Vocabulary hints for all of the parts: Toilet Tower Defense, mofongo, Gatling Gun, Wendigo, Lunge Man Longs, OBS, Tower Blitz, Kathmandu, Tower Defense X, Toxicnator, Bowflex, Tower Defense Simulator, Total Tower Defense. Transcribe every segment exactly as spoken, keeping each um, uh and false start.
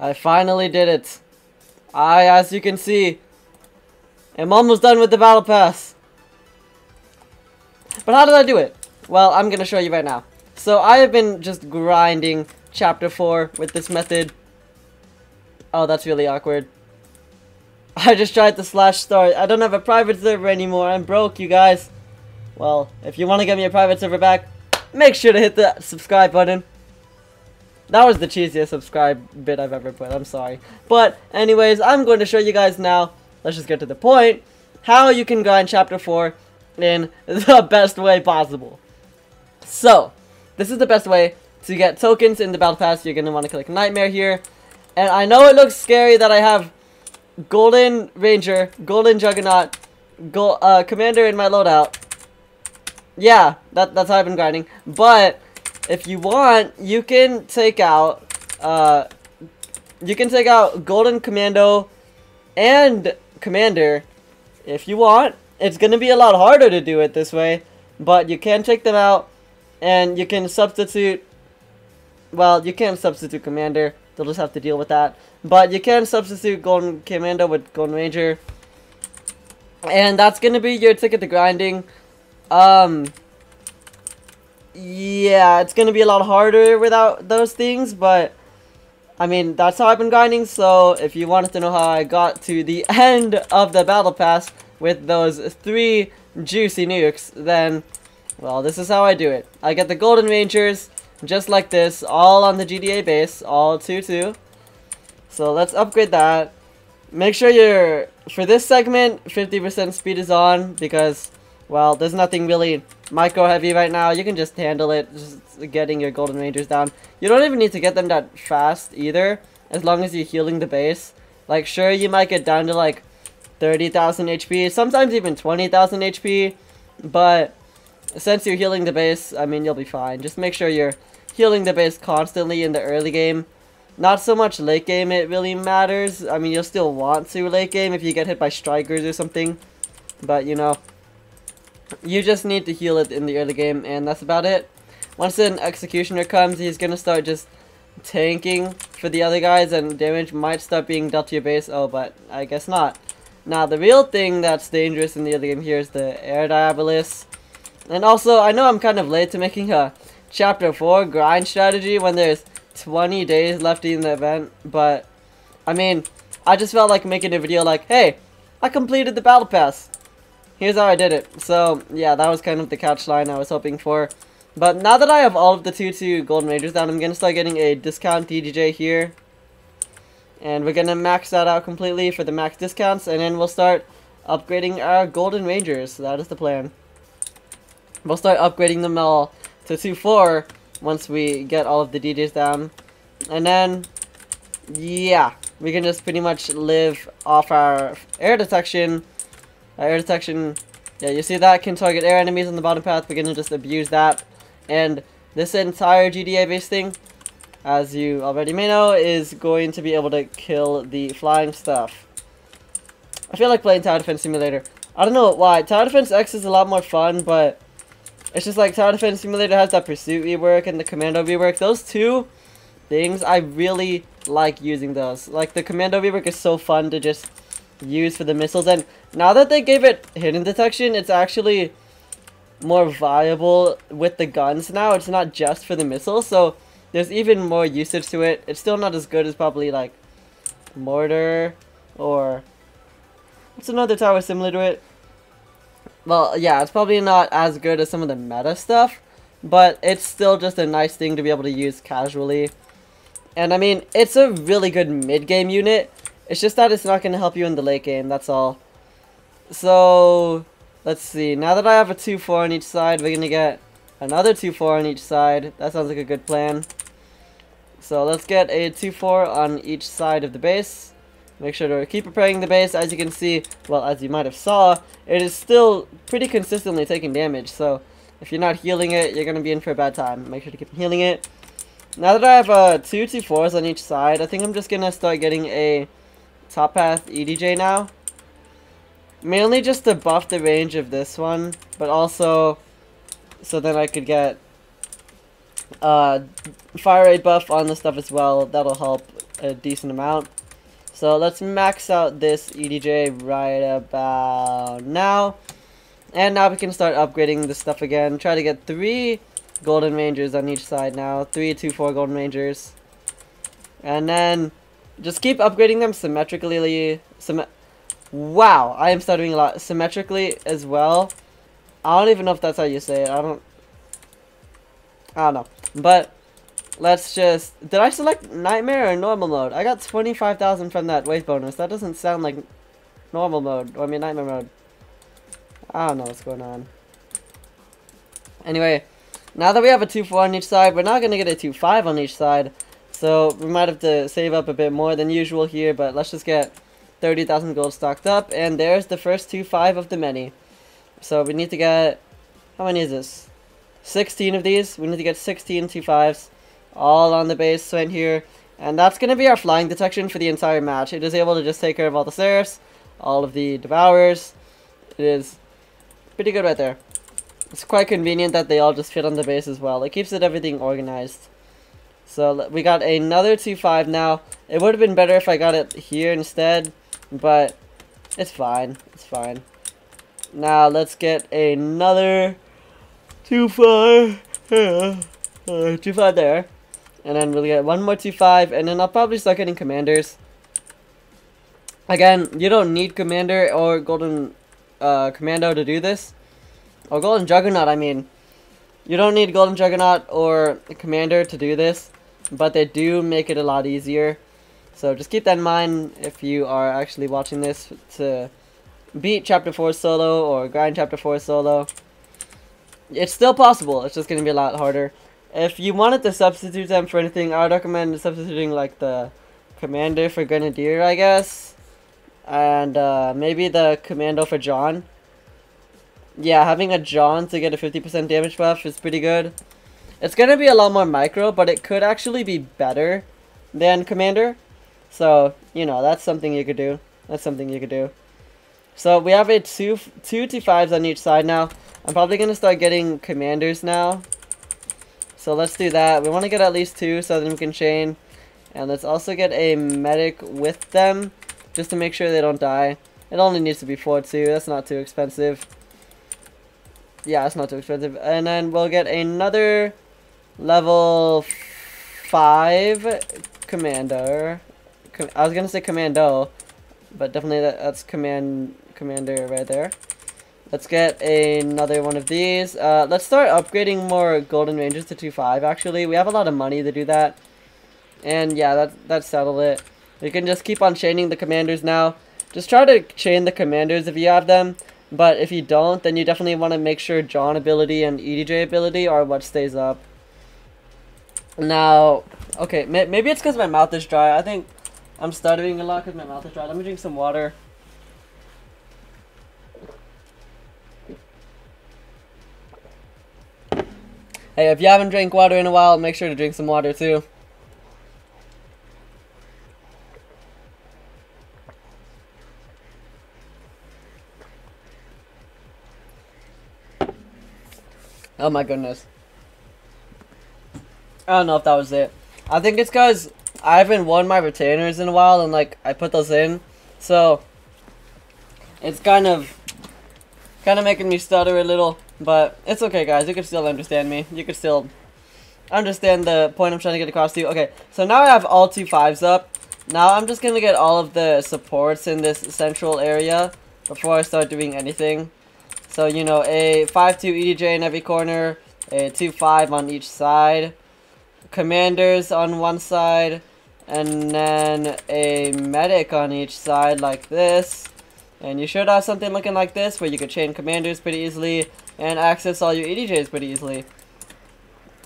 I finally did it. I, as you can see, am almost done with the battle pass. But how did I do it? Well, I'm gonna show you right now. So I have been just grinding chapter four with this method. Oh, that's really awkward. I just tried to slash start. I don't have a private server anymore. I'm broke, you guys. Well, if you want to get me a private server back, make sure to hit the subscribe button. That was the cheesiest subscribe bit I've ever put. I'm sorry. But anyways, I'm going to show you guys now, let's just get to the point, how you can grind chapter four in the best way possible. So, this is the best way to get tokens in the battle pass. You're going to want to click Nightmare here. And I know it looks scary that I have Golden Ranger, Golden Juggernaut, Go uh, Commander in my loadout. Yeah, that, that's how I've been grinding. But if you want, you can take out, uh, you can take out Golden Commando and Commander if you want. It's going to be a lot harder to do it this way, but you can take them out, and you can substitute, well, you can't substitute Commander, they'll just have to deal with that, but you can substitute Golden Commando with Golden Ranger, and that's going to be your ticket to grinding. Um, yeah, it's going to be a lot harder without those things, but, I mean, that's how I've been grinding. So if you wanted to know how I got to the end of the battle pass with those three juicy nukes, then, well, this is how I do it. I get the Golden Rangers, just like this, all on the G D A base, all two two. So let's upgrade that. Make sure you're, for this segment, fifty percent speed is on, because, well, there's nothing really micro-heavy right now. You can just handle it, just getting your Golden Rangers down. You don't even need to get them that fast either, as long as you're healing the base. Like, sure, you might get down to, like, thirty thousand H P, sometimes even twenty thousand H P, but since you're healing the base, I mean, you'll be fine. Just make sure you're healing the base constantly in the early game. Not so much late game, it really matters. I mean, you'll still want to late game if you get hit by strikers or something, but, you know, you just need to heal it in the early game, and that's about it. Once an executioner comes, he's gonna start just tanking for the other guys, and damage might start being dealt to your base. Oh, but I guess not. Now, the real thing that's dangerous in the other game here is the Air Diabolus. And also, I know I'm kind of late to making a chapter four grind strategy when there's twenty days left in the event, but, I mean, I just felt like making a video like, hey, I completed the battle pass. Here's how I did it. So, yeah, that was kind of the catch line I was hoping for. But now that I have all of the two two Golden Rangers down, I'm going to start getting a discount D D J here. And we're going to max that out completely for the max discounts. And then we'll start upgrading our Golden Rangers. That is the plan. We'll start upgrading them all to two four once we get all of the D Js down. And then, yeah, we can just pretty much live off our air detection. Uh, air detection, yeah, you see that can target air enemies on the bottom path. We're gonna just abuse that, and this entire G D A base thing, as you already may know, is going to be able to kill the flying stuff. I feel like playing Tower Defense Simulator. I don't know why. Tower Defense X is a lot more fun, but it's just like Tower Defense Simulator has that pursuit rework and the commando rework. Those two things, I really like using those. Like, the commando rework is so fun to just use for the missiles, and now that they gave it hidden detection, it's actually more viable with the guns now. It's not just for the missiles, so there's even more usage to it. It's still not as good as probably like mortar or what's another tower similar to it. Well, yeah, it's probably not as good as some of the meta stuff, but it's still just a nice thing to be able to use casually. And I mean, it's a really good mid-game unit. It's just that it's not going to help you in the late game, that's all. So, let's see. Now that I have a two four on each side, we're going to get another two four on each side. That sounds like a good plan. So, let's get a two four on each side of the base. Make sure to keep preparing the base. As you can see, well, as you might have saw, it is still pretty consistently taking damage. So, if you're not healing it, you're going to be in for a bad time. Make sure to keep healing it. Now that I have uh, two two fours on each side, I think I'm just going to start getting a top path E D J now, mainly just to buff the range of this one, but also so then I could get uh, fire rate buff on the stuff as well. That'll help a decent amount. So let's max out this E D J right about now. And now we can start upgrading this stuff again. Try to get three golden rangers on each side now. Three, two, four golden rangers. And then just keep upgrading them symmetrically. Symm wow, I am stuttering a lot. Symmetrically as well. I don't even know if that's how you say it. I don't... I don't know. But... let's just... did I select Nightmare or Normal Mode? I got twenty-five thousand from that wave bonus. That doesn't sound like Normal Mode. Or I mean Nightmare Mode. I don't know what's going on. Anyway, now that we have a two four on each side, we're not going to get a two five on each side. So we might have to save up a bit more than usual here. But let's just get thirty thousand gold stocked up. And there's the first two five of the many. So we need to get... how many is this? sixteen of these. We need to get sixteen two fives. All on the base right here, and that's going to be our flying detection for the entire match. It is able to just take care of all the Seraphs, all of the Devourers. It is pretty good right there. It's quite convenient that they all just fit on the base as well. It keeps it everything organized. So we got another two five now. It would have been better if I got it here instead, but it's fine. It's fine. Now let's get another two five. Yeah. Uh, two five there. And then we'll get one more two five, and then I'll probably start getting commanders. Again, you don't need commander or golden uh, commando to do this. Or golden juggernaut, I mean. You don't need golden juggernaut or commander to do this, but they do make it a lot easier. So just keep that in mind if you are actually watching this, to beat chapter four solo or grind chapter four solo. It's still possible, it's just going to be a lot harder. If you wanted to substitute them for anything, I would recommend substituting like the commander for grenadier, I guess. And uh, maybe the commando for John. Yeah, having a John to get a fifty percent damage buff is pretty good. It's going to be a lot more micro, but it could actually be better than commander. So, you know, that's something you could do. That's something you could do. So we have a two, two T fives on each side now. I'm probably going to start getting commanders now. So let's do that. We want to get at least two so then we can chain. And let's also get a medic with them, just to make sure they don't die. It only needs to be four too. That's not too expensive. Yeah, it's not too expensive. And then we'll get another level five commander. Com I was going to say commando, but definitely that, that's command commander right there. Let's get another one of these. Uh, let's start upgrading more golden rangers to two five, actually. We have a lot of money to do that. And yeah, that, that settled it. We can just keep on chaining the commanders now. Just try to chain the commanders if you have them. But if you don't, then you definitely want to make sure John ability and E D J ability are what stays up. Now, okay, may maybe it's because my mouth is dry. I think I'm stuttering a lot because my mouth is dry. Let me drink some water. Hey, if you haven't drank water in a while, make sure to drink some water too. Oh my goodness. I don't know if that was it. I think it's because I haven't worn my retainers in a while and like I put those in. So it's kind of kind of making me stutter a little. But it's okay, guys. You can still understand me. You can still understand the point I'm trying to get across to you. Okay, so now I have all two fives up. Now I'm just going to get all of the supports in this central area before I start doing anything. So, you know, a five two E D J in every corner, a two five on each side, commanders on one side, and then a medic on each side like this. And you should have something looking like this where you could chain commanders pretty easily and access all your E D Js pretty easily,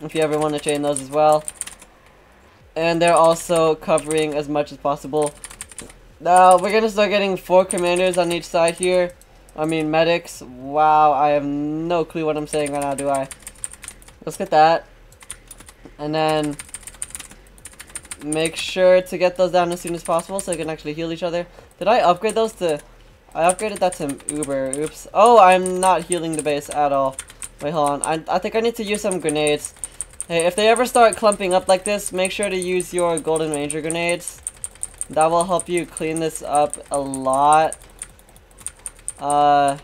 if you ever want to chain those as well. And they're also covering as much as possible. Now, we're going to start getting four commanders on each side here. I mean, medics. Wow, I have no clue what I'm saying right now, do I? Let's get that. And then, make sure to get those down as soon as possible so they can actually heal each other. Did I upgrade those to... I upgraded that to Uber. Oops. Oh, I'm not healing the base at all. Wait, hold on. I, I think I need to use some grenades. Hey, if they ever start clumping up like this, make sure to use your Golden Ranger grenades. That will help you clean this up a lot. Uh,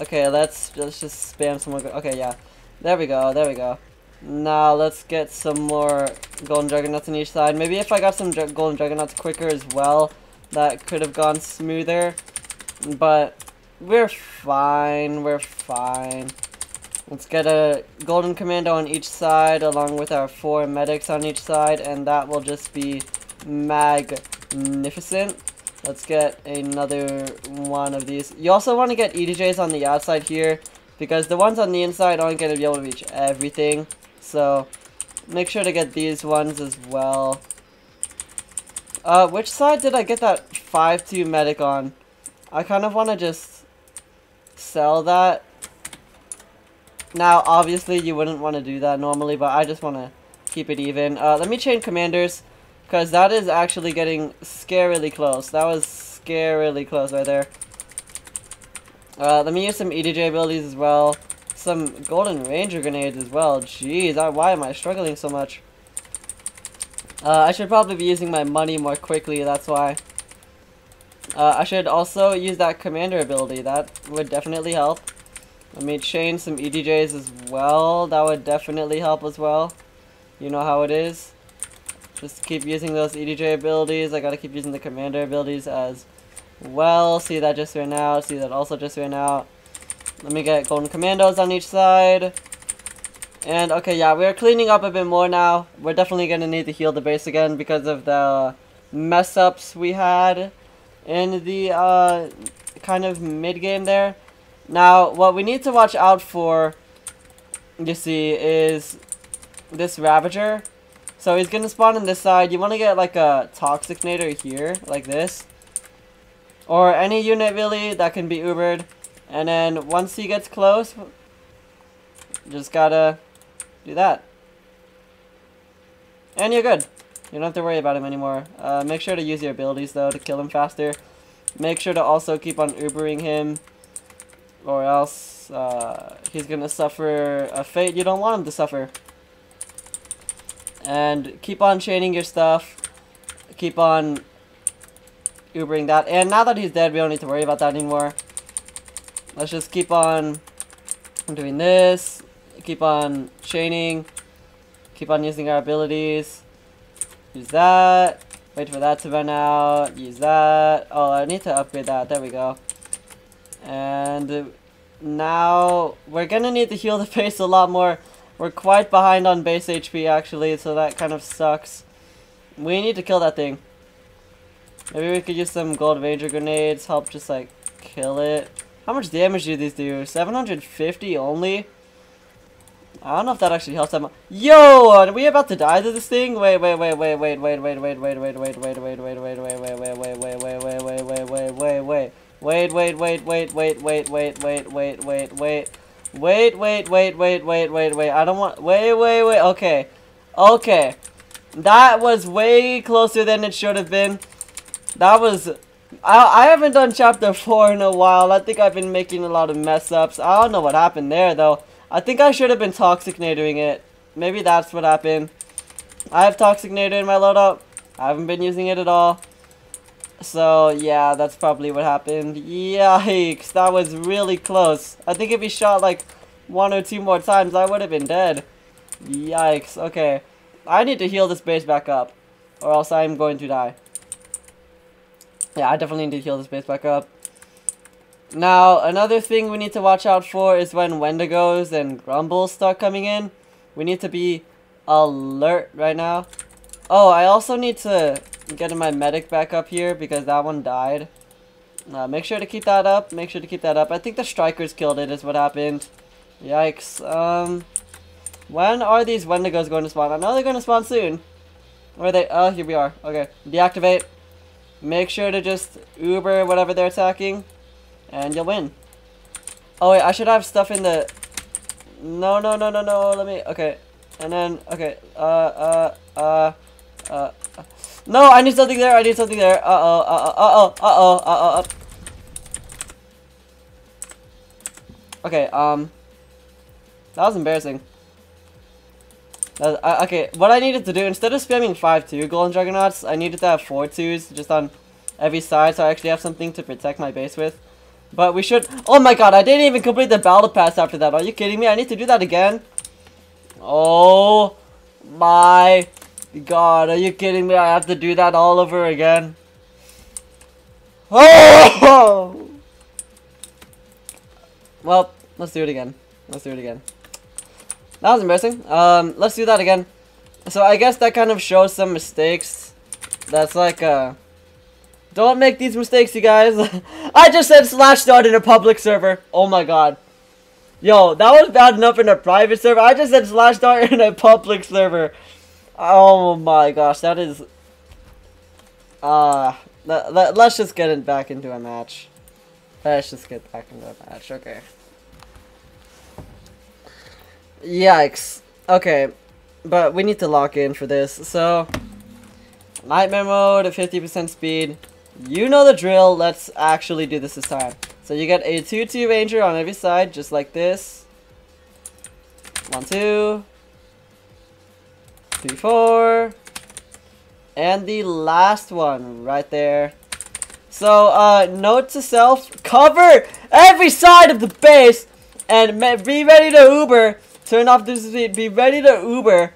okay, let's, let's just spam some more. Okay, yeah. There we go, there we go. Now, let's get some more Golden Juggernauts on each side. Maybe if I got some dr Golden Juggernauts quicker as well, that could have gone smoother. But we're fine, we're fine. Let's get a Golden Commando on each side, along with our four medics on each side, and that will just be magnificent. Let's get another one of these. You also want to get E D Js on the outside here, because the ones on the inside aren't going to be able to reach everything. So, make sure to get these ones as well. Uh, which side did I get that five two medic on? I kind of want to just sell that. Now, obviously, you wouldn't want to do that normally, but I just want to keep it even. Uh, let me change commanders, because that is actually getting scarily close. That was scarily close right there. Uh, let me use some E D J abilities as well. Some Golden Ranger grenades as well. Jeez, I, why am I struggling so much? Uh, I should probably be using my money more quickly, that's why. Uh, I should also use that commander ability. That would definitely help. Let me change some E D Js as well. That would definitely help as well. You know how it is. Just keep using those E D J abilities. I gotta keep using the commander abilities as well. See that just ran out. See that also just ran out. Let me get Golden Commandos on each side. And okay, yeah, we're cleaning up a bit more now. We're definitely gonna need to heal the base again because of the mess ups we had in the uh, kind of mid game there. Now, what we need to watch out for, you see, is this Ravager. So he's going to spawn on this side. You want to get like a Toxicnator here, like this. Or any unit, really, that can be Ubered. And then once he gets close, just gotta do that. And you're good. You don't have to worry about him anymore. Uh, make sure to use your abilities, though, to kill him faster. Make sure to also keep on Ubering him. Or else uh, he's going to suffer a fate you don't want him to suffer. And keep on chaining your stuff. Keep on Ubering that. And now that he's dead, we don't need to worry about that anymore. Let's just keep on doing this. Keep on chaining. Keep on using our abilities. Use that. Wait for that to run out. Use that. Oh, I need to upgrade that. There we go. And now we're gonna need to heal the base a lot more. We're quite behind on base H P actually, so that kind of sucks. We need to kill that thing. Maybe we could use some Gold Ranger grenades, help just like kill it. How much damage do these do? seven hundred fifty only? I don't know if that actually helps that much. Yo, are we about to die to this thing? Wait, wait, wait, wait, wait, wait, wait, wait, wait, wait, wait, wait, wait, wait, wait, wait, wait, wait, wait, wait, wait, wait, wait, wait, wait, wait, wait. Wait, wait, wait, wait, wait, wait, wait, wait, wait, wait, wait, wait, wait, wait, wait, wait, wait, wait, I don't want, wait, wait, wait, okay, okay, that was way closer than it should have been. That was, I, I haven't done chapter four in a while. I think I've been making a lot of mess ups. I don't know what happened there though. I think I should have been Toxicnatoring it. Maybe that's what happened. I have Toxicnator in my loadout. I haven't been using it at all. So, yeah, that's probably what happened. Yikes, that was really close. I think if he shot, like, one or two more times, I would have been dead. Yikes, okay. I need to heal this base back up, or else I'm going to die. Yeah, I definitely need to heal this base back up. Now, another thing we need to watch out for is when Wendigos and Grumbles start coming in. We need to be alert right now. Oh, I also need to... getting my medic back up here because that one died. Uh, make sure to keep that up. Make sure to keep that up. I think the strikers killed it is what happened. Yikes. Um, when are these Wendigos going to spawn? I know they're going to spawn soon. Where are they? Oh, here we are. Okay. Deactivate. Make sure to just Uber whatever they're attacking. And you'll win. Oh, wait. I should have stuff in the... No, no, no, no, no. Let me... Okay. And then... Okay. Uh, uh, uh, uh... uh. No, I need something there, I need something there. Uh-oh, uh-oh, uh-oh, uh-oh, uh-oh, uh-oh. Okay, um... that was embarrassing. Uh, okay, what I needed to do, instead of spamming five two golden juggernauts, I needed to have four twos just on every side, so I actually have something to protect my base with. But we should... Oh my god, I didn't even complete the battle pass after that. Are you kidding me? I need to do that again. Oh my god, are you kidding me? I have to do that all over again. Oh! Well, let's do it again. Let's do it again. That was embarrassing. Um, let's do that again. So I guess that kind of shows some mistakes. That's like, uh... don't make these mistakes, you guys. I just said slash start in a public server. Oh my god. Yo, that was bad enough in a private server. I just said slash start in a public server. Oh my gosh, that is... Uh, let, let, let's just get it back into a match. Let's just get back into a match, okay. Yikes. Okay, but we need to lock in for this. So, nightmare mode at fifty percent speed. You know the drill. Let's actually do this this time. So you get a two two ranger on every side, just like this. one two. three four. And the last one right there. So, uh, note to self, cover every side of the base. And be ready to Uber. Turn off this speed. Be ready to Uber.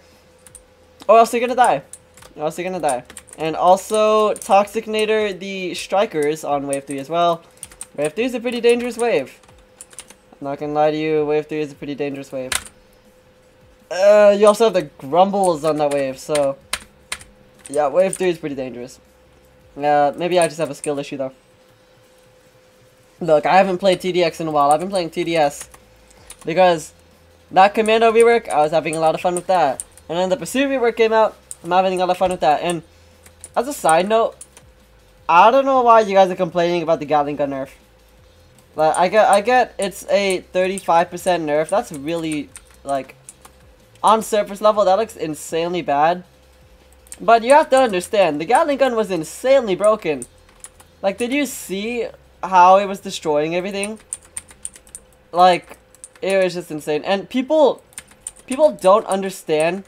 Or else you're gonna die. Or else you're gonna die. And also, Toxicnator the Strikers on Wave three as well. Wave three is a pretty dangerous wave. I'm not gonna lie to you. Wave three is a pretty dangerous wave. Uh, you also have the Grumbles on that wave, so... yeah, Wave three is pretty dangerous. Uh, maybe I just have a skill issue, though. Look, I haven't played T D X in a while. I've been playing T D S. Because that Commando rework, I was having a lot of fun with that. And then the Pursuit rework came out, I'm having a lot of fun with that. And as a side note, I don't know why you guys are complaining about the Gatling Gun nerf. Like, I get, I get it's a thirty-five percent nerf. That's really, like, on surface level, that looks insanely bad. But you have to understand, the Gatling Gun was insanely broken. Like, did you see how it was destroying everything? Like... it was just insane. And people people don't understand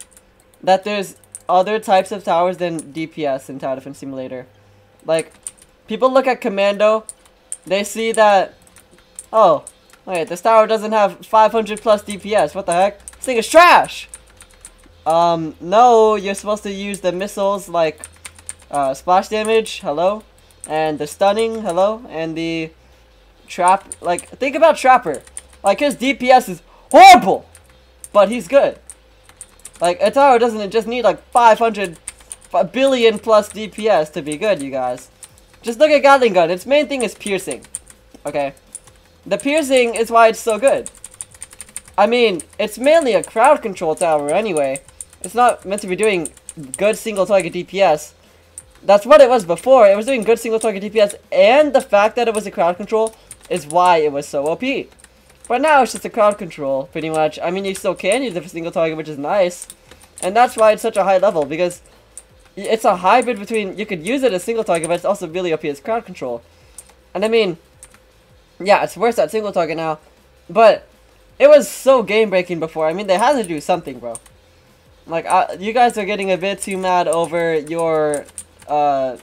that there's other types of towers than D P S in Tower Defense Simulator. Like, people look at Commando, they see that, oh, wait, this tower doesn't have five hundred plus D P S, what the heck? This thing is trash! Um, no, you're supposed to use the missiles like uh, splash damage, hello, and the stunning, hello, and the trap, like, think about Trapper. Like, his D P S is horrible, but he's good. Like, a tower doesn't just need, like, five hundred, a billion plus D P S to be good, you guys. Just look at Gatling Gun. Its main thing is piercing, okay? The piercing is why it's so good. I mean, it's mainly a crowd control tower anyway. It's not meant to be doing good single target D P S. That's what it was before. It was doing good single target D P S, and the fact that it was a crowd control is why it was so O P. But now it's just a crowd control, pretty much. I mean, you still can use it for single target, which is nice. And that's why it's such a high level, because it's a hybrid between... you could use it as single target, but it's also really O P as crowd control. And I mean, yeah, it's worse at single target now. But it was so game-breaking before. I mean, they had to do something, bro. Like, I, you guys are getting a bit too mad over your... Uh,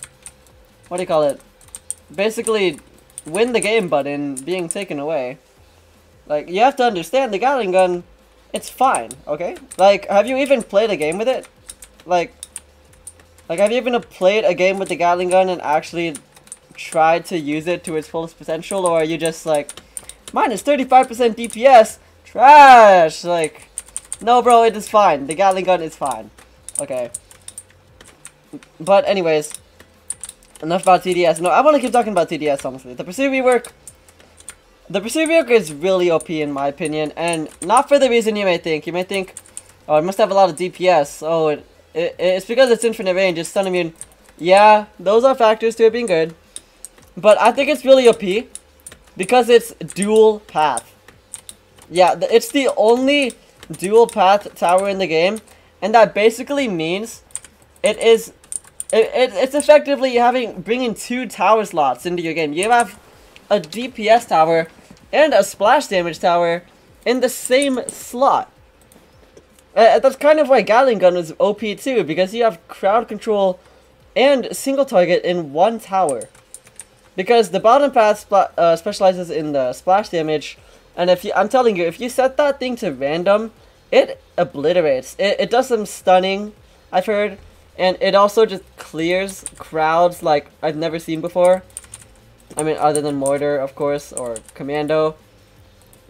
what do you call it? Basically, win the game button being taken away. Like, you have to understand the Gatling Gun, it's fine, okay? Like, have you even played a game with it? Like, like have you even played a game with the Gatling Gun and actually tried to use it to its fullest potential? Or are you just like, minus thirty-five percent D P S, trash? Like, no bro, it is fine. The Gatling Gun is fine, okay? But anyways, enough about T D S. No, I want to keep talking about T D S, honestly. The Pursuit rework... the Pursuit rework is really O P in my opinion, and not for the reason you may think. You may think, oh, it must have a lot of D P S. Oh, it, it, it's because it's infinite range, it's stun immune. Yeah, those are factors to it being good. But I think it's really O P because it's dual path. Yeah, it's the only dual path tower in the game, and that basically means it is... It, it, it's effectively having bringing two tower slots into your game. You have... a D P S tower and a splash damage tower in the same slot. Uh, that's kind of why Gatling Gun was O P too, because you have crowd control and single target in one tower. Because the bottom path uh, specializes in the splash damage, and if you, I'm telling you, if you set that thing to random, it obliterates. It, it does some stunning, I've heard, and it also just clears crowds like I've never seen before. I mean, other than Mortar, of course, or Commando.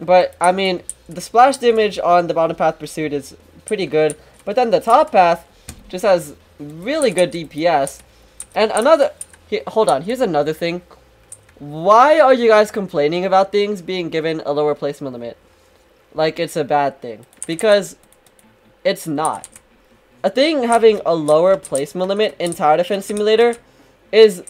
But, I mean, the splash damage on the bottom path pursuit is pretty good, but then the top path just has really good D P S. And another, he, hold on, here's another thing. Why are you guys complaining about things being given a lower placement limit? Like it's a bad thing, because it's not. A thing having a lower placement limit in Tower Defense Simulator is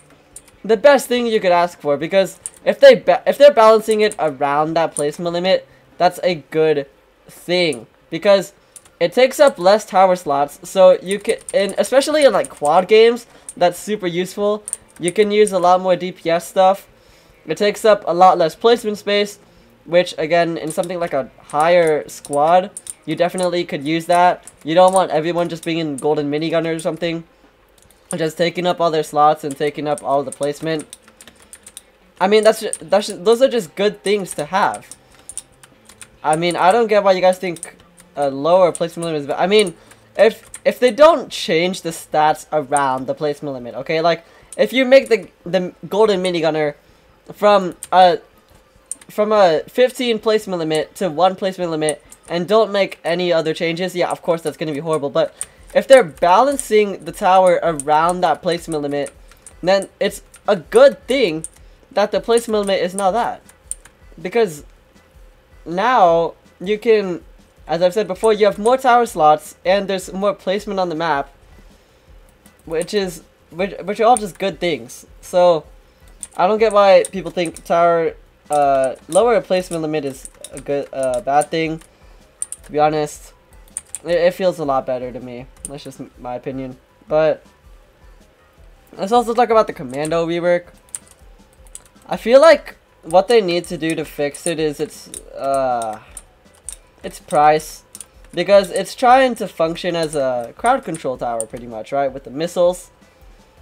the best thing you could ask for, because if they ba if they're balancing it around that placement limit, that's a good thing, because it takes up less tower slots, so you can, and especially in like quad games, that's super useful. You can use a lot more D P S stuff. It takes up a lot less placement space, which again, in something like a higher squad, you definitely could use that. You don't want everyone just being in golden minigunner or something, just taking up all their slots and taking up all the placement. I mean, that's just, that's just, those are just good things to have. I mean, I don't get why you guys think a lower placement limit is bad. I mean, if if they don't change the stats around the placement limit, okay? Like, if you make the the golden minigunner from a from a fifteen placement limit to one placement limit and don't make any other changes, yeah, of course that's going to be horrible. But if they're balancing the tower around that placement limit, then it's a good thing that the placement limit is not that, because now you can, as I've said before, you have more tower slots and there's more placement on the map, which is which, which are all just good things. So I don't get why people think tower uh, lower placement limit is a good uh, bad thing. To be honest, it, it feels a lot better to me. That's just my opinion. But let's also talk about the Commando rework. I feel like what they need to do to fix it is its uh, its price, because it's trying to function as a crowd control tower pretty much, right? With the missiles.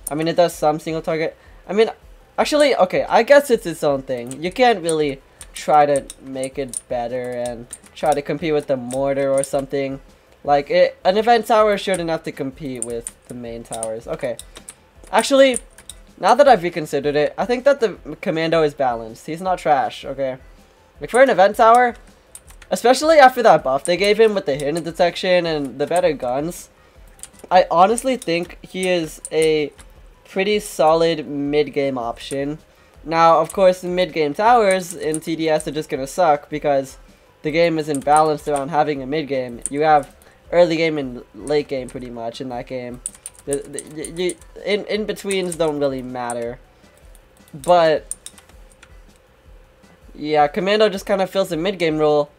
I mean, it does some single target. I mean, actually, okay, I guess it's its own thing. You can't really try to make it better and try to compete with the Mortar or something. Like, it, an event tower shouldn't have to compete with the main towers. Okay, actually, now that I've reconsidered it, I think that the Commando is balanced. He's not trash, okay? Like, for an event tower, especially after that buff they gave him with the hidden detection and the better guns, I honestly think he is a pretty solid mid-game option. Now, of course, mid-game towers in T D S are just going to suck because the game isn't balanced around having a mid-game. You have early game and late game pretty much in that game. The, the, the, in, in betweens don't really matter, but yeah, Commando just kind of fills the mid game role,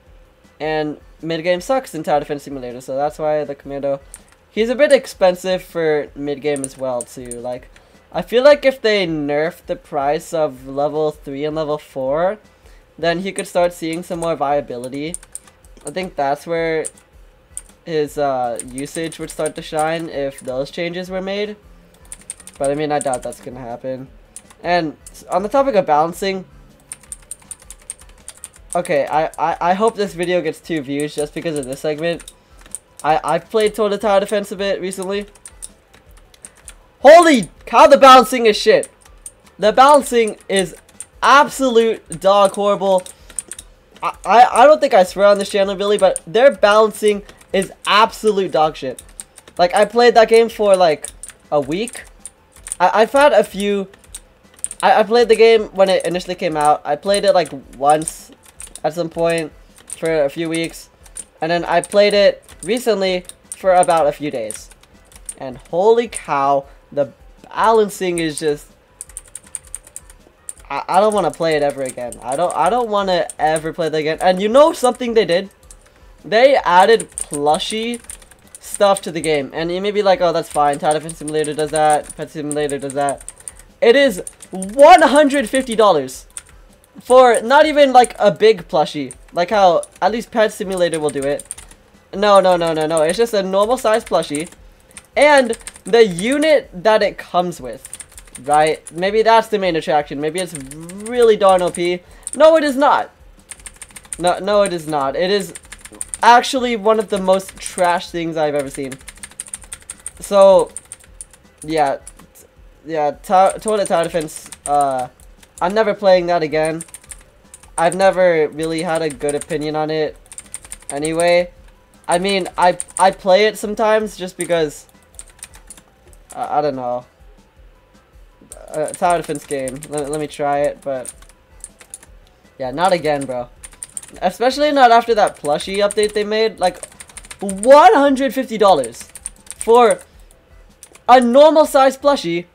and mid game sucks in Tower Defense Simulator, so that's why the Commando, he's a bit expensive for mid game as well too. Like, I feel like if they nerf the price of level three and level four, then he could start seeing some more viability. I think that's where his uh, usage would start to shine if those changes were made. But I mean, I doubt that's going to happen. And on the topic of balancing, okay, I, I, I hope this video gets two views just because of this segment. I, I've played Total Tower Defense a bit recently. Holy cow, the balancing is shit! The balancing is absolute dog horrible. I, I, I don't think I swear on this channel really, but they're balancing is absolute dog shit. Like, I played that game for like a week. I, I've had a few. I, I played the game when it initially came out. I played it like once at some point for a few weeks. And then I played it recently for about a few days. And holy cow, the balancing is just, I, I don't want to play it ever again. I don't I don't want to ever play that again. And you know something they did? They added plushy stuff to the game, and you may be like, oh, that's fine, Tower Defense Simulator does that, Pet Simulator does that. It is one hundred fifty dollars for not even like a big plushie, like how at least Pet Simulator will do it. No, no, no, no, no. It's just a normal size plushie. And the unit that it comes with, right? Maybe that's the main attraction. Maybe it's really darn O P. No, it is not. No, no, it is not. It is actually one of the most trash things I've ever seen. So, yeah. Yeah, to Toilet Tower Defense, uh, I'm never playing that again. I've never really had a good opinion on it anyway. I mean, I, I play it sometimes just because, uh, I don't know, uh, Tower Defense game. Let, let me try it, but yeah, not again, bro. Especially not after that plushie update they made. Like, one hundred fifty dollars for a normal size plushie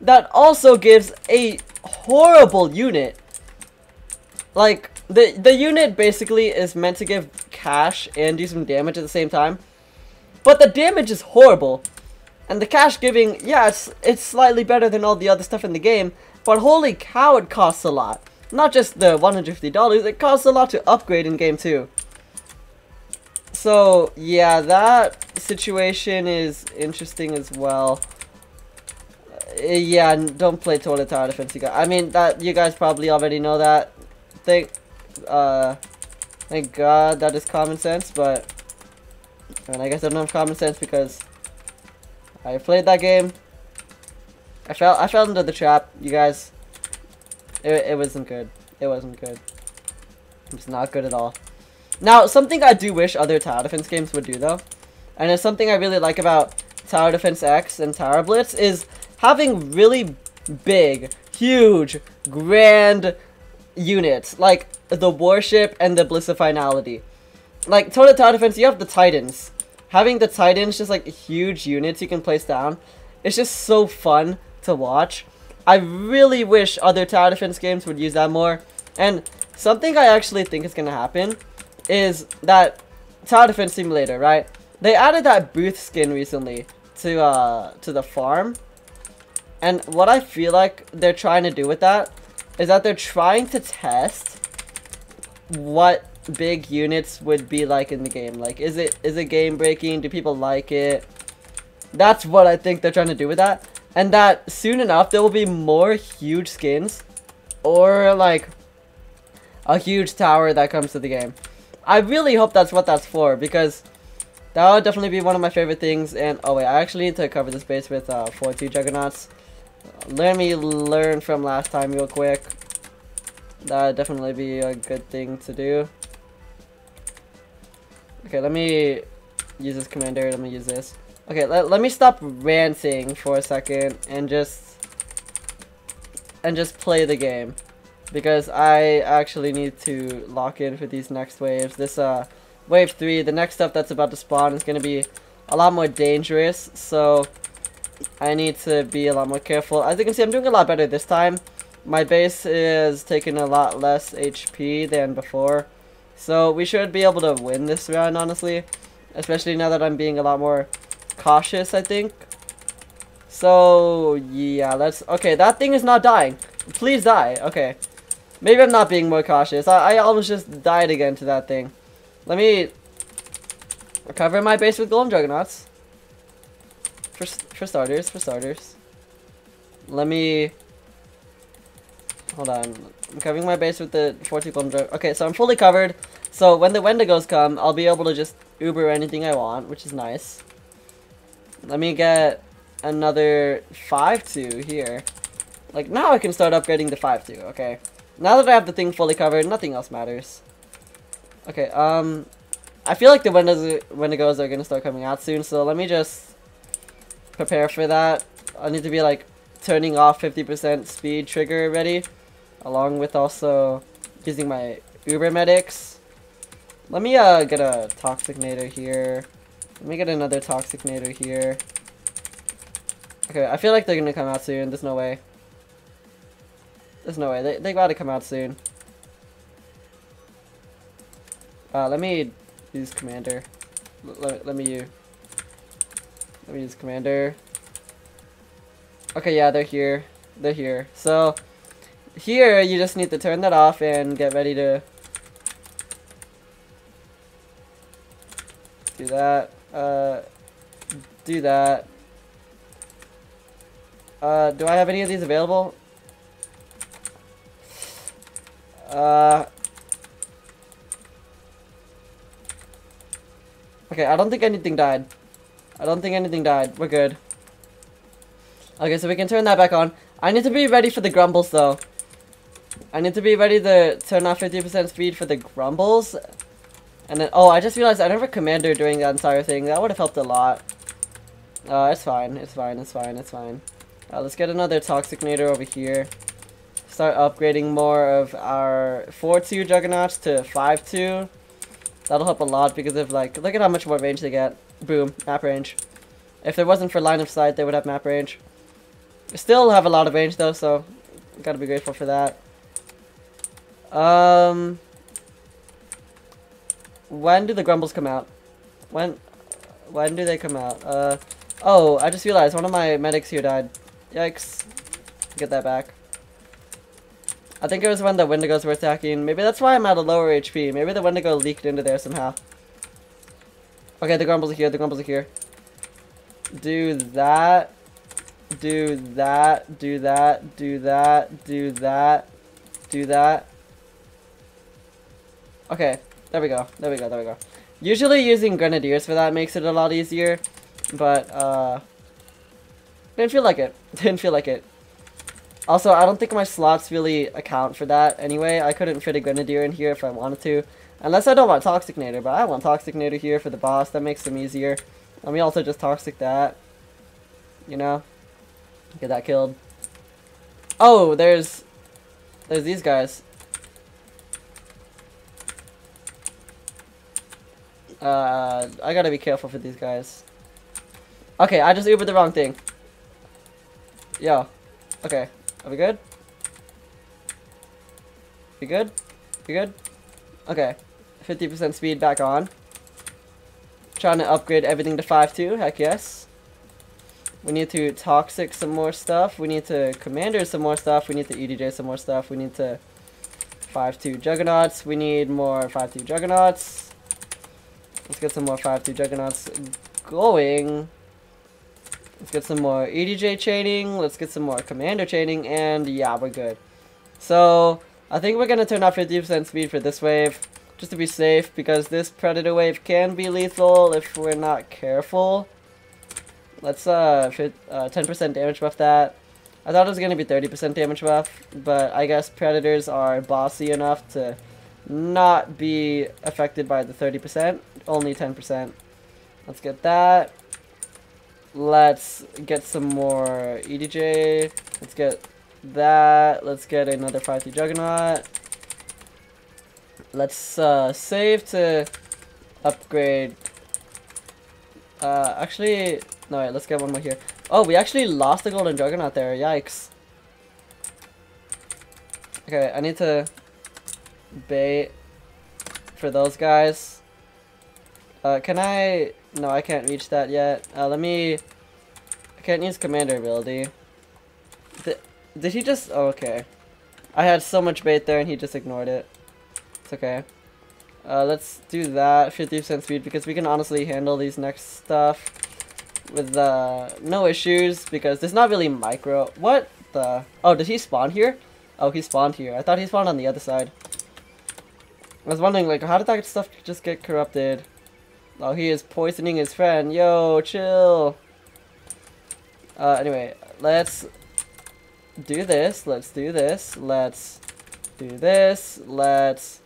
that also gives a horrible unit. Like, the, the unit basically is meant to give cash and do some damage at the same time, but the damage is horrible. And the cash giving, yeah, it's, it's slightly better than all the other stuff in the game, but holy cow, it costs a lot. Not just the one hundred fifty dollars, it costs a lot to upgrade in-game too. So, yeah, that situation is interesting as well. Uh, yeah, don't play Toilet Tower Defense, you guys. I mean, that you guys probably already know that. Thank, uh, thank God that is common sense, but and I guess I don't have common sense because I played that game. I fell, I fell into the trap, you guys. It, it wasn't good. It wasn't good. It's not good at all. Now, something I do wish other Tower Defense games would do though, and it's something I really like about Tower Defense X and Tower Blitz, is having really big, huge, grand units like the warship and the Blitz of Finality. Like Total Tower Defense, you have the Titans. Having the Titans, just like huge units you can place down, it's just so fun to watch. I really wish other Tower Defense games would use that more. And something I actually think is going to happen is that Tower Defense Simulator, right? They added that booth skin recently to uh to the farm, and what I feel like they're trying to do with that is that they're trying to test what big units would be like in the game. Like, is it is it game breaking? Do people like it? That's what I think they're trying to do with that. And that soon enough there will be more huge skins, or like a huge tower that comes to the game. I really hope that's what that's for, because that would definitely be one of my favorite things. And oh wait, I actually need to cover this base with uh, four two Juggernauts. Let me learn from last time real quick. That would definitely be a good thing to do. Okay, let me use this commander. Let me use this. Okay, let, let me stop ranting for a second and just and just play the game, because I actually need to lock in for these next waves. This uh wave three, the next stuff that's about to spawn is going to be a lot more dangerous, so I need to be a lot more careful. As you can see, I'm doing a lot better this time. My base is taking a lot less H P than before, so we should be able to win this round, honestly, especially now that I'm being a lot more cautious, I think. So yeah, let's, okay, that thing is not dying. Please die. Okay, maybe I'm not being more cautious. I, I almost just died again to that thing. Let me cover my base with Golem Juggernauts. For, for starters, for starters. Let me... Hold on. I'm covering my base with the forty Golem Juggernauts. Okay, so I'm fully covered. So when the Wendigos come, I'll be able to just Uber anything I want, which is nice. Let me get another five two here. Like, now I can start upgrading the five two, okay? Now that I have the thing fully covered, nothing else matters. Okay, um, I feel like the Wendigos, Wendigos are gonna start coming out soon, so let me just prepare for that. I need to be, like, turning off fifty percent speed trigger ready, along with also using my Uber Medics. Let me, uh, get a Toxicnator here. Let me get another Toxicnator here. Okay, I feel like they're gonna come out soon. There's no way. There's no way. They, they gotta come out soon. Uh, let me use commander. L let, let me use... Let me use commander. Okay, yeah, they're here. They're here. So, here, you just need to turn that off and get ready to... do that, uh, do that. Uh, do I have any of these available? Uh, okay, I don't think anything died. I don't think anything died. We're good. Okay, so we can turn that back on. I need to be ready for the grumbles, though. I need to be ready to turn off fifty percent speed for the grumbles. And then, oh, I just realized I never commander during that entire thing. That would have helped a lot. Uh, it's fine. It's fine. It's fine. It's fine. Uh, let's get another Toxicnator over here. Start upgrading more of our four two Juggernauts to five two. That'll help a lot because of, like, look at how much more range they get. Boom. Map range. If there wasn't for line of sight, they would have map range. Still have a lot of range, though, so gotta be grateful for that. Um... When do the grumbles come out? When when do they come out? Uh, oh, I just realized one of my medics here died. Yikes. Get that back. I think it was when the Wendigos were attacking. Maybe that's why I'm at a lower H P. Maybe the Wendigo leaked into there somehow. Okay, the grumbles are here. The grumbles are here. Do that. Do that. Do that. Do that. Do that. Do that. Okay. There we go, there we go, there we go. Usually using Grenadiers for that makes it a lot easier, but, uh, didn't feel like it, didn't feel like it. Also, I don't think my slots really account for that anyway. I couldn't fit a Grenadier in here if I wanted to, unless I don't want Toxicnator, but I want Toxicnator here for the boss. That makes them easier. Let me also just Toxic that, you know, get that killed. Oh, there's, there's these guys. Uh, I gotta be careful for these guys. Okay, I just Ubered the wrong thing. Yo. Okay. Are we good? We good? We good? Okay. fifty percent speed back on. Trying to upgrade everything to five two. Heck yes. We need to Toxic some more stuff. We need to Commander some more stuff. We need to E D J some more stuff. We need to five two Juggernauts. We need more five two Juggernauts. Let's get some more five two Juggernauts going. Let's get some more E D J chaining. Let's get some more Commander chaining. And yeah, we're good. So, I think we're going to turn off fifty percent speed for this wave. Just to be safe. Because this Predator wave can be lethal if we're not careful. Let's uh, fit, uh ten percent damage buff that. I thought it was going to be thirty percent damage buff. But I guess Predators are bossy enough to not be affected by the thirty percent. Only ten percent. Let's get that. Let's get some more E D J. Let's get that. Let's get another five two Juggernaut. Let's uh, save to upgrade. Uh, actually, no, wait, let's get one more here. Oh, we actually lost the Golden Juggernaut there. Yikes. Okay, I need to bait for those guys. Uh, can I... No, I can't reach that yet. Uh, let me... I can't use commander ability. Th did he just... Oh, okay. I had so much bait there and he just ignored it. It's okay. Uh, let's do that. fifty percent speed because we can honestly handle these next stuff with uh, no issues because there's not really micro... What the... Oh, did he spawn here? Oh, he spawned here. I thought he spawned on the other side. I was wondering, like, how did that stuff just get corrupted? Oh, he is poisoning his friend. Yo, chill. Uh, anyway, let's do this. Let's do this. Let's do this. Let's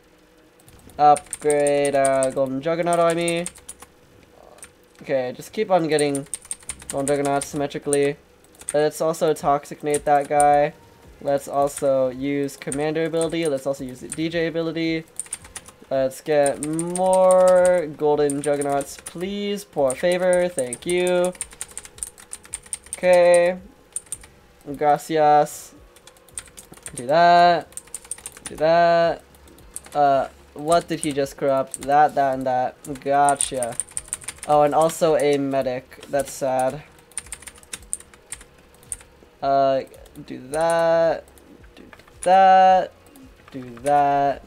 upgrade our Golden Juggernaut army. Okay, just keep on getting Golden Juggernaut symmetrically. Let's also Toxicnate that guy. Let's also use Commander ability. Let's also use the D J ability. Let's get more Golden Juggernauts, please. Poor favor, thank you. Okay. Gracias. Do that. Do that. Uh, what did he just corrupt? That, that, and that. Gotcha. Oh, and also a medic. That's sad. Uh, do that. Do that. Do that.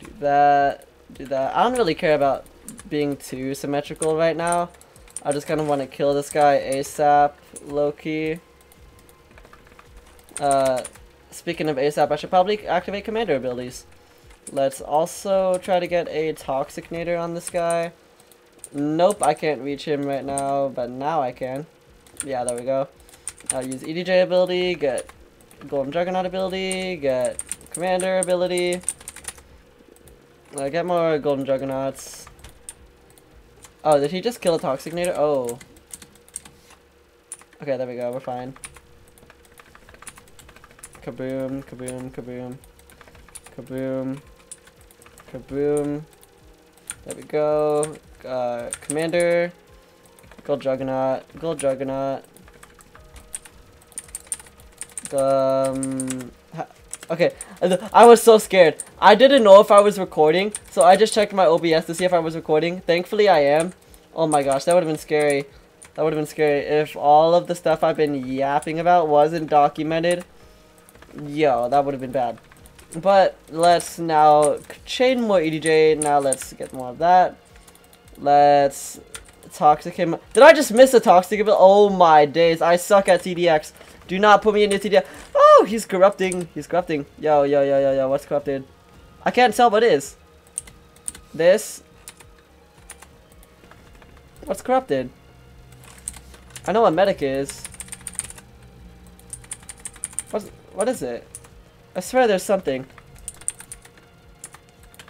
Do that, do that. I don't really care about being too symmetrical right now. I just kind of want to kill this guy ASAP, low-key. Uh, speaking of ASAP, I should probably activate commander abilities. Let's also try to get a Toxicnator on this guy. Nope, I can't reach him right now, but now I can. Yeah, there we go. I'll use E D J ability, get Golden Juggernaut ability, get commander ability. I get more Golden Juggernauts. Oh, did he just kill a Toxicnator? Oh. Okay, there we go, we're fine. Kaboom, kaboom, kaboom. Kaboom. Kaboom. There we go. Uh, commander. Gold Juggernaut. Gold Juggernaut. Um... Okay, I was so scared. I didn't know if I was recording, so I just checked my O B S to see if I was recording. Thankfully, I am. Oh my gosh, that would have been scary. That would have been scary if all of the stuff I've been yapping about wasn't documented. Yo, that would have been bad. But let's now chain more E D J. Now let's get more of that. Let's toxic him. Did I just miss a toxic ability? Oh my days, I suck at T D X. Do not put me into T D X. Oh, he's corrupting. He's corrupting. Yo, yo, yo, yo, yo. What's corrupted? I can't tell what is. This. What's corrupted? I know what medic is. What's, what is it? I swear there's something.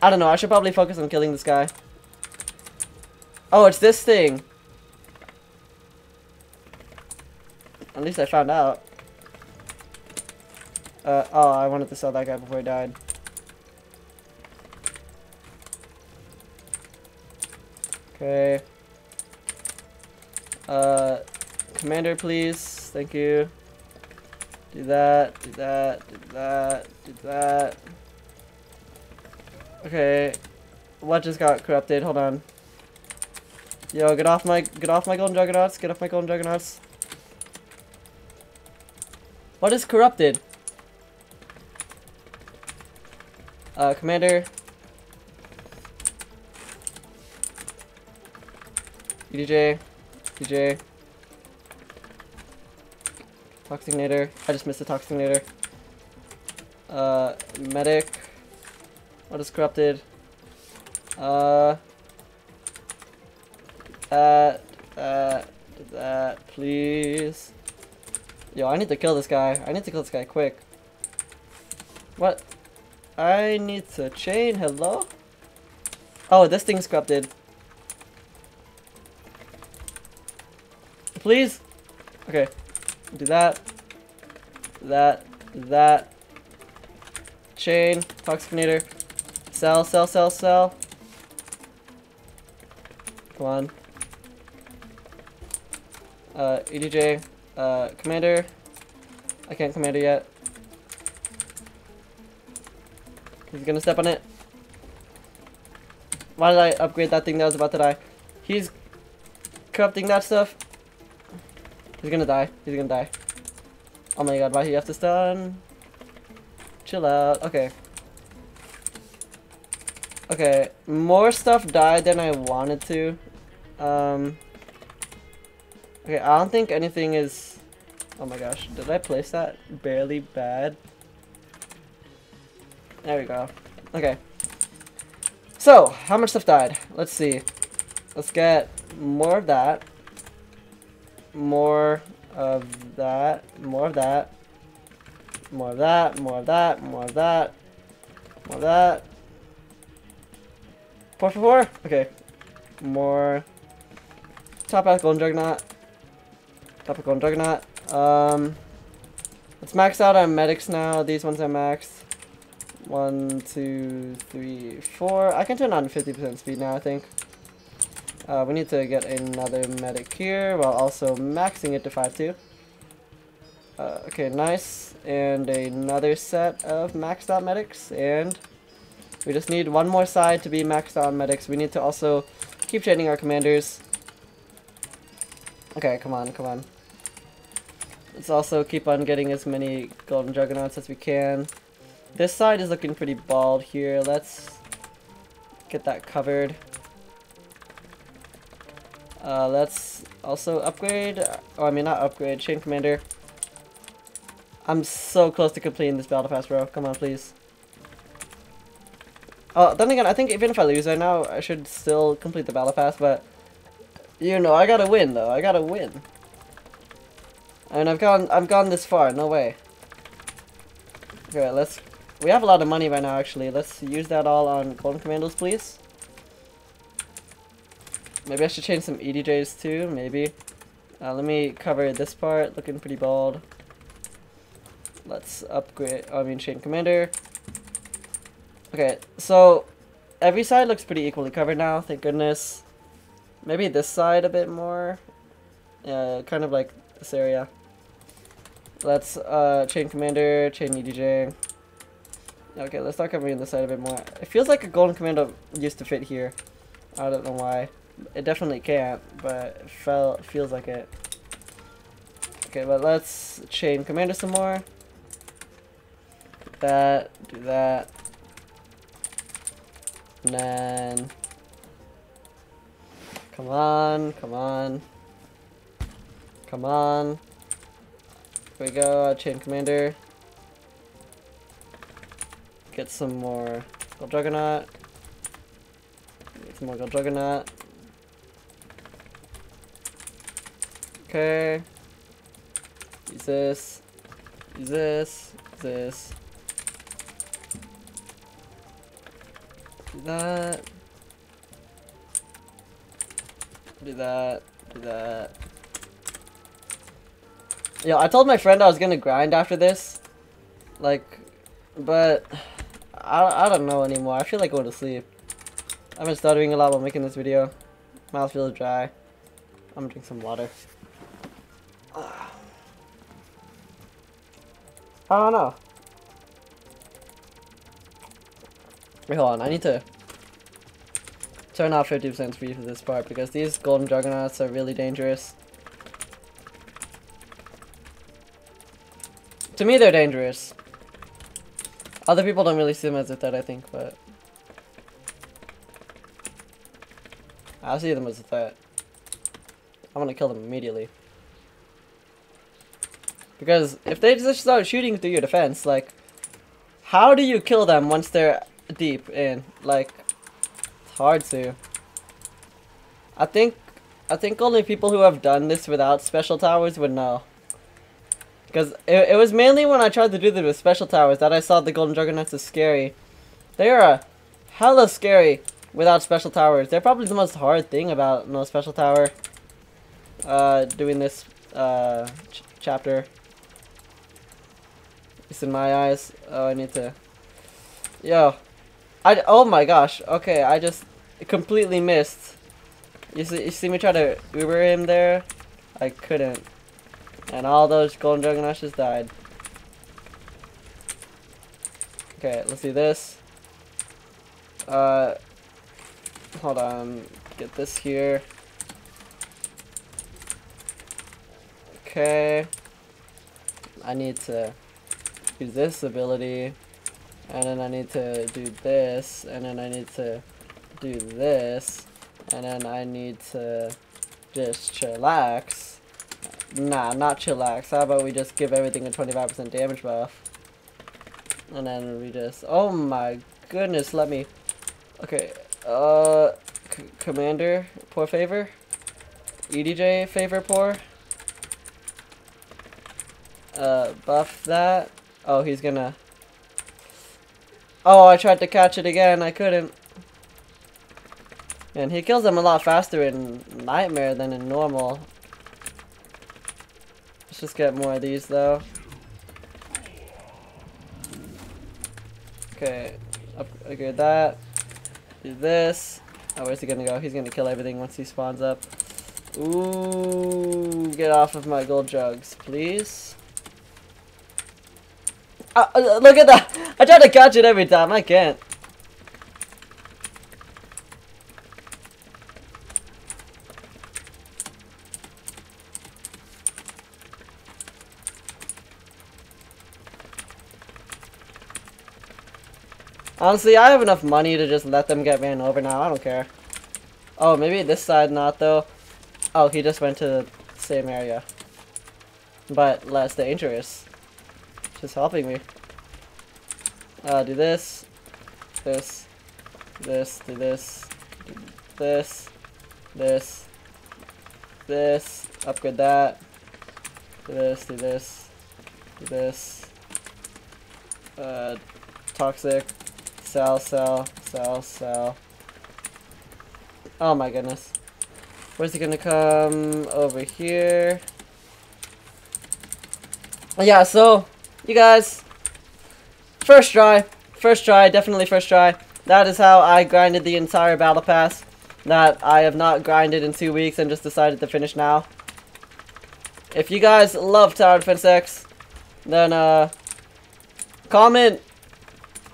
I don't know. I should probably focus on killing this guy. Oh, it's this thing. At least I found out. Uh, oh, I wanted to sell that guy before he died. Okay. Uh, commander, please. Thank you. Do that, do that, do that, do that. Okay. What just got corrupted? Hold on. Yo, get off my, get off my golden juggernauts. Get off my golden juggernauts. What is corrupted? Uh, commander. E D J. E D J. Toxicnator. I just missed the Toxicnator. Uh, medic. What is corrupted? Uh. That. That. That. Please. Yo, I need to kill this guy. I need to kill this guy quick. What? I need to chain, hello? Oh, this thing's corrupted. Please? Okay. Do that. That. That. Chain. Toxicnator. Sell, sell, sell, sell. Come on. Uh, E D J. Uh, commander. I can't commander yet. He's gonna step on it. Why did I upgrade that thing that was about to die? He's corrupting that stuff. He's gonna die. He's gonna die. Oh my god, why do you have to stun? Chill out. Okay. Okay. More stuff died than I wanted to. Um. Okay, I don't think anything is... Oh my gosh, did I place that barely bad? There we go. Okay. So, how much stuff died? Let's see. Let's get more of that. More of that. More of that. More of that. More of that. More of that. More of that. Por favor. Okay. More. Top out Golden Juggernaut. Top out Golden Juggernaut. Um, let's max out our medics now. These ones are maxed. One, two, three, four. I can turn on fifty percent speed now, I think. Uh, we need to get another medic here while also maxing it to five two. Uh, okay, nice. And another set of maxed out medics. And we just need one more side to be maxed out medics. We need to also keep chaining our commanders. Okay, come on, come on. Let's also keep on getting as many golden juggernauts as we can. This side is looking pretty bald here. Let's get that covered. Uh, let's also upgrade, or I mean not upgrade, chain commander. I'm so close to completing this battle pass, bro. Come on, please. Oh, then again, I think even if I lose right now, I should still complete the battle pass, but you know, I gotta win though. I gotta win. I mean, I've gone, I've gone this far. No way. Okay, let's. We have a lot of money right now, actually. Let's use that all on Golden Commandos, please. Maybe I should change some E D Js too. Maybe. Uh, let me cover this part. Looking pretty bald. Let's upgrade. I mean, chain commander. Okay, so every side looks pretty equally covered now, thank goodness. Maybe this side a bit more. Yeah, kind of like this area. Let's uh, chain commander, chain E D J. Okay, let's start covering this side a bit more. It feels like a golden commando used to fit here. I don't know why. It definitely can't, but it felt, feels like it. Okay, but let's chain commander some more. Do that, do that. And then, come on, come on, come on. Here we go, chain commander. Get some more gold juggernaut. Get some more gold juggernaut. Okay. Use this. Use this. Use this. Do that. Do that. Do that. Yo, I told my friend I was gonna grind after this. Like, but I, I don't know anymore. I feel like going to sleep. I've been stuttering a lot while making this video. Mouth feels dry. I'm gonna drink some water. I don't know. Wait, hold on, I need to turn off fifty percent speed for this part because these golden juggernauts are really dangerous. To me, they're dangerous. Other people don't really see them as a threat, I think, but I see them as a threat. I want to kill them immediately. Because if they just start shooting through your defense, like, how do you kill them once they're deep in? Like, it's hard to. I think I think only people who have done this without special towers would know, because it, it was mainly when I tried to do this with special towers that I saw the golden juggernauts as scary. They are a hella scary without special towers. They're probably the most hard thing about no special tower uh, doing this uh, ch chapter. It's in my eyes. Oh, I need to. Yo, I oh my gosh. Okay, I just completely missed. You see, you see me try to Uber him there. I couldn't, and all those golden juggernauts just died. Okay, let's do this. Uh, hold on. Get this here. Okay. I need to use this ability. And then I need to do this, and then I need to do this, and then I need to just chillax. Nah, not chillax. How about we just give everything a twenty-five percent damage buff? And then we just, oh my goodness, let me, okay, uh, c commander, pour favor, E D J, favor, pour, uh, buff that. Oh, he's gonna, oh, I tried to catch it again. I couldn't. And he kills them a lot faster in Nightmare than in normal. Let's just get more of these, though. Okay, upgrade that. Do this. Oh, where's he gonna go? He's gonna kill everything once he spawns up. Ooh, get off of my gold jugs, please. Uh, look at that! I try to catch it every time, I can't. Honestly, I have enough money to just let them get ran over now, I don't care. Oh, maybe this side not though. Oh, he just went to the same area. But less dangerous. Just helping me. Uh, do this. This. This. Do this. Do this. This. This. Upgrade that. Do this. Do this. Do this. Uh, toxic. Sell, sell, sell, sell. Oh my goodness. Where's he gonna come? Over here. Yeah, so, you guys, first try. First try, definitely first try. That is how I grinded the entire battle pass. That I have not grinded in two weeks and just decided to finish now. If you guys love Tower Defense X, then uh, comment.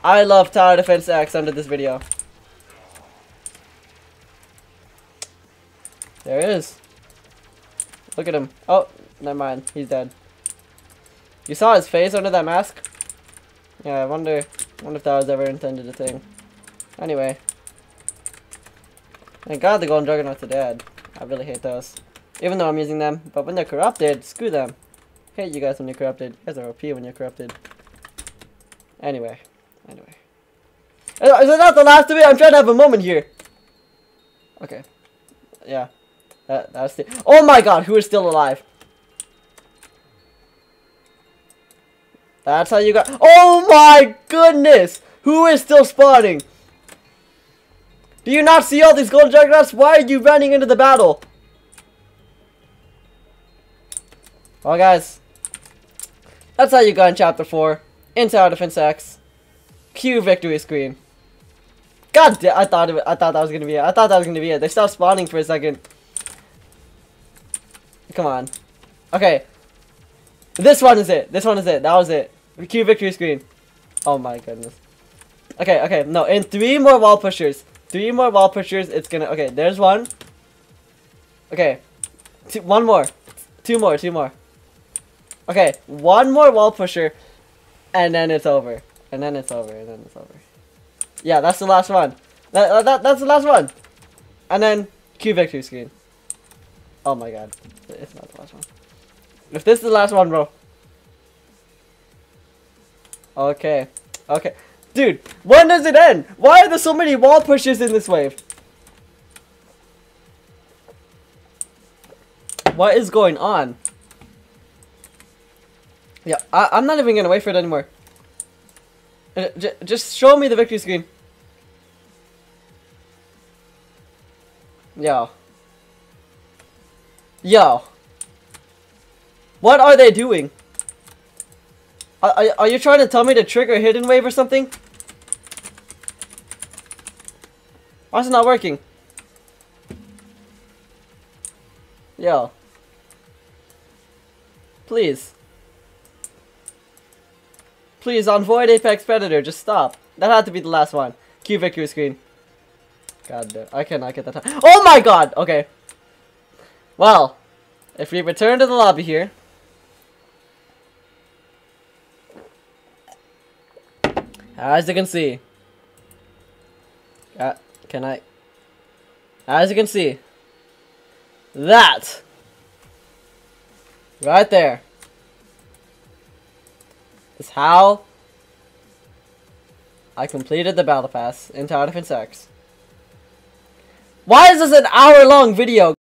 I love Tower Defense X under this video. There it is. Look at him. Oh, never mind. He's dead. You saw his face under that mask? Yeah, I wonder, wonder if that was ever intended a thing. Anyway. Thank God the golden juggernauts are dead. I really hate those. Even though I'm using them. But when they're corrupted, screw them. I hate you guys when you're corrupted. You guys are O P when you're corrupted. Anyway. Anyway. Is it not the last of it? I'm trying to have a moment here. Okay. Yeah. That, that's the... Oh my god, who is still alive? That's how you got... Oh my goodness! Who is still spawning? Do you not see all these golden juggernauts? Why are you running into the battle? Well guys. That's how you got in Chapter four. In Tower Defense X. Q victory screen. God damn, I thought it, I thought that was gonna be it. I thought that was gonna be it. They stopped spawning for a second. Come on. Okay. This one is it. This one is it. That was it. Q victory screen. Oh my goodness. Okay, okay. No, in three more wall pushers. Three more wall pushers. It's gonna. Okay, there's one. Okay. Two, one more. Two more. Two more. Okay, one more wall pusher, and then it's over. And then it's over, and then it's over. Yeah, that's the last one. That, that, that's the last one. And then, Q victory screen. Oh my god. It's not the last one. If this is the last one, bro. Okay. Okay. Dude, when does it end? Why are there so many wall pushes in this wave? What is going on? Yeah, I, I'm not even gonna wait for it anymore. Just show me the victory screen. Yo. Yo. What are they doing? Are, are, are you trying to tell me to trigger hidden wave or something? Why is it not working? Yo. Please. Please, on Void Apex Predator, just stop. That had to be the last one. Q victory screen. God damn, I cannot get that time. Oh my god! Okay. Well, if we return to the lobby here. As you can see. Uh, can I? As you can see. That. Right there. Is how I completed the battle pass in Tower Defense X. Why is this an hour long video?